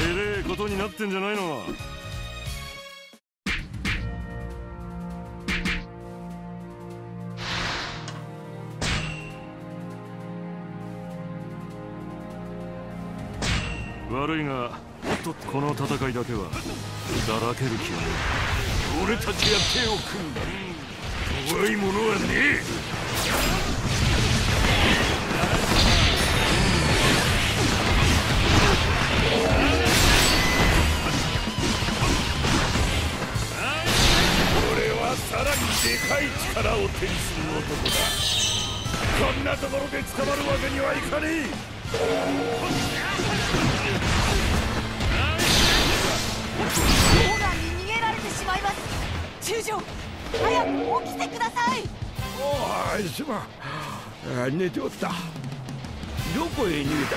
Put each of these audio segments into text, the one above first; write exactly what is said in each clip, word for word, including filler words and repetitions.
えれえことになってんじゃないの。悪いがこの戦いだけはだらける気はねえ。俺たちが手を組んだり怖いものはねえ。さらにでかい力を手にする男だ。こんなところで捕まるわけにはいかねえ。オーランに逃げられてしまいます。中将、早く起きてください。おーい、すまん、寝ておった。どこへ逃げたんだ。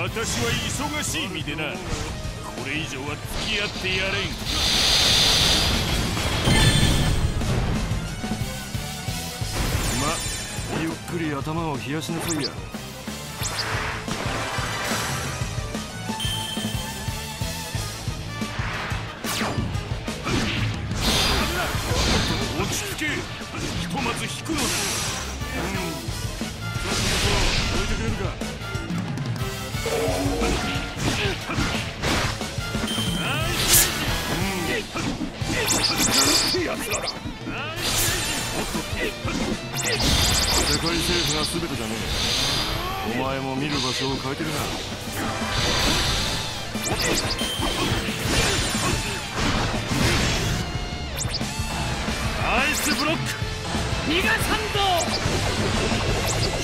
私は忙しい身でな、これ以上は付き合ってやれん。ま、ゆっくり頭を冷やしなさいや。落ち着け、ひとまず引くのだ。うん、ちょっとどいてくれるか。世界政府が全てじゃねえ。お前も見る場所を変えてるな。アイスブロックニガサンド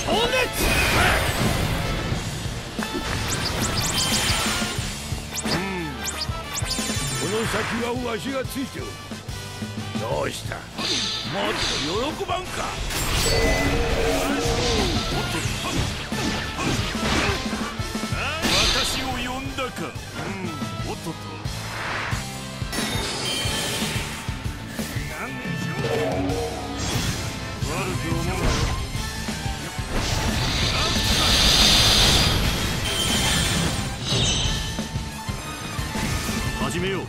放熱。うん、この先はわしがついておる。どうした、もっと喜ばんか。私を呼んだか。うん、おっとっと。悪く思うな。始めよう。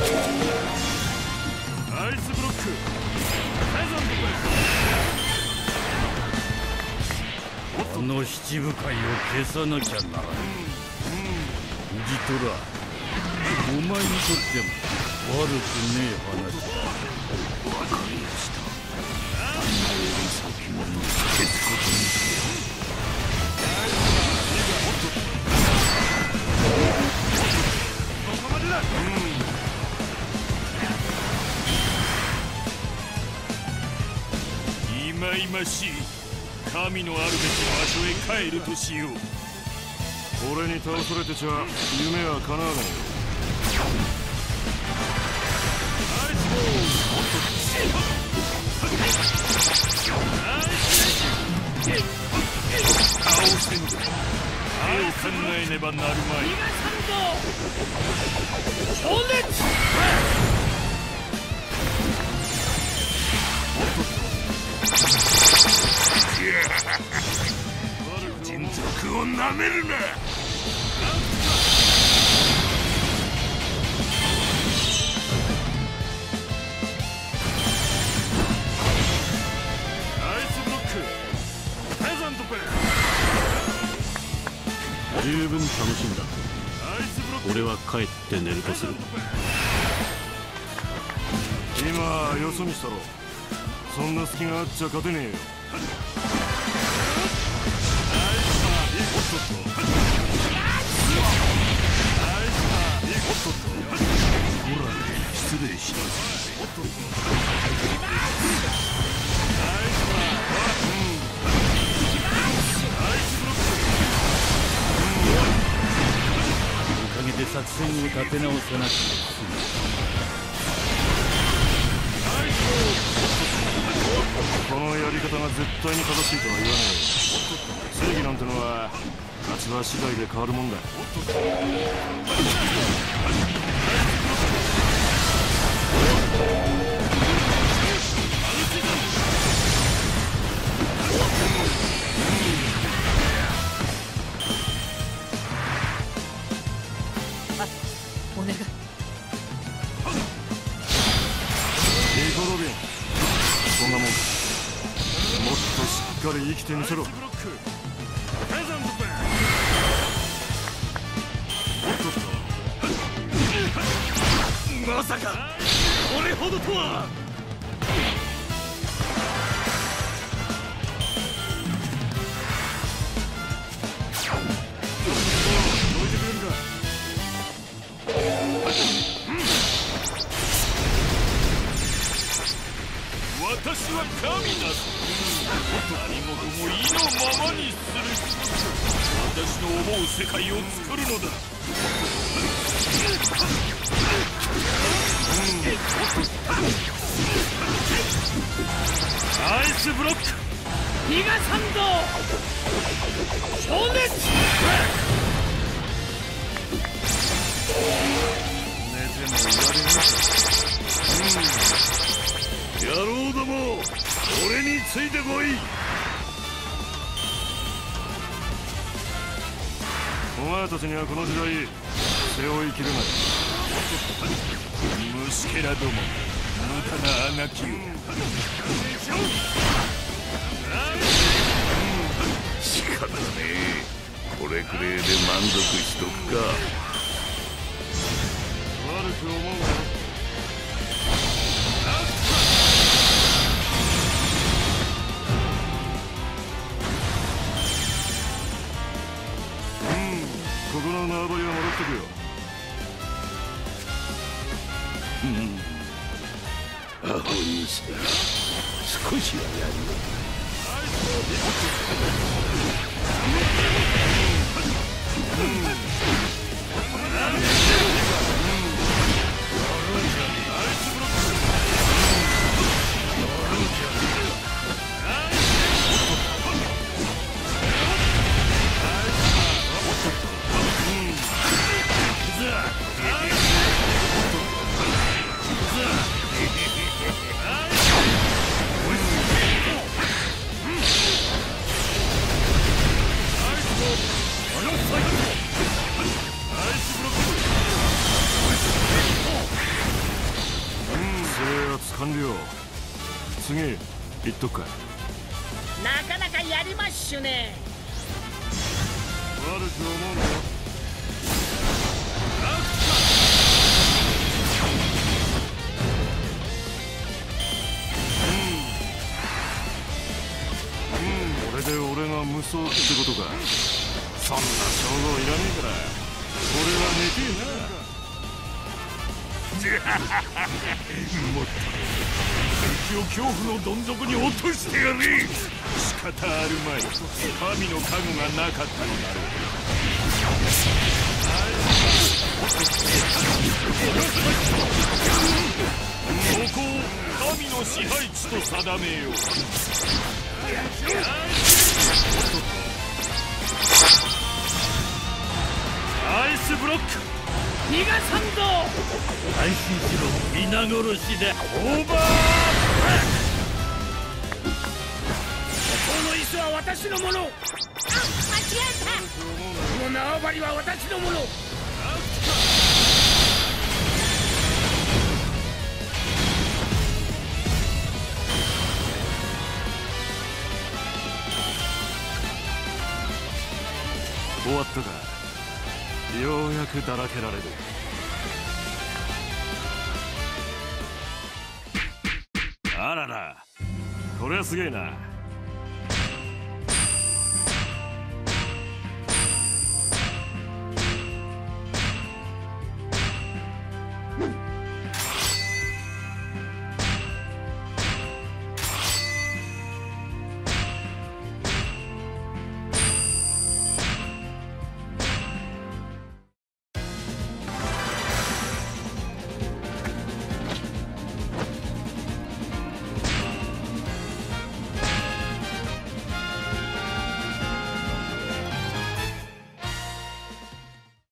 アイスブロックこの七部会を消さなきゃならない。ジトラ、お前にとっても悪くねえ話だ。わかりました。それより先物を消すことにしよう。ここまでだ。うん、忌々しい。神のあるべき場所へ帰るとしよう。俺に倒されてちゃ夢は叶わないよ。倒してんだ。目を考えねばなるまい。人族をなめるな。アイスブロック、ペザントペ。十分楽しんだ。俺は帰って寝るとする。今よそ見したろ。そんな隙があっちゃ勝てねえよ。失礼します。おかげで作戦を立て直さなくて済む。このやり方が絶対に正しいとは言わない。正義なんてのは立場次第で変わるもんだ。生きてみせろ。もっとっと。まさか俺ほどとは。どいてくれるか。私は神だぞ。 何もかも意のままにする。私の思う世界を作るのだ。アイスブロックギガサンド超熱野郎ども、俺についてこい。 お前たちにはこの時代背負いきれない。虫けらども、無駄な穴きゅう。仕方ねえ、これくれいで満足しとくか。悪く思うな。 ここの縄張りは戻ってくよ。うん。アホにした。少しはやるのか。 次、行っとくか。なかなかやりまっしゅね。悪く思うなよ。 で、俺が無双ってことか。そんな称号いらねえから俺は寝てえな。もっと敵を恐怖のどん底に落としてやれ。仕方あるまい。神の加護がなかったのだろう。ここを神の支配地と定めよう。 アイスブロックギガサンド配信しろ。皆殺しでオーバー。この椅子は私のもの。あ、間違えた。この縄張りは私のもの。 終わったか。ようやくだらけられる。あらら、これはすげえな。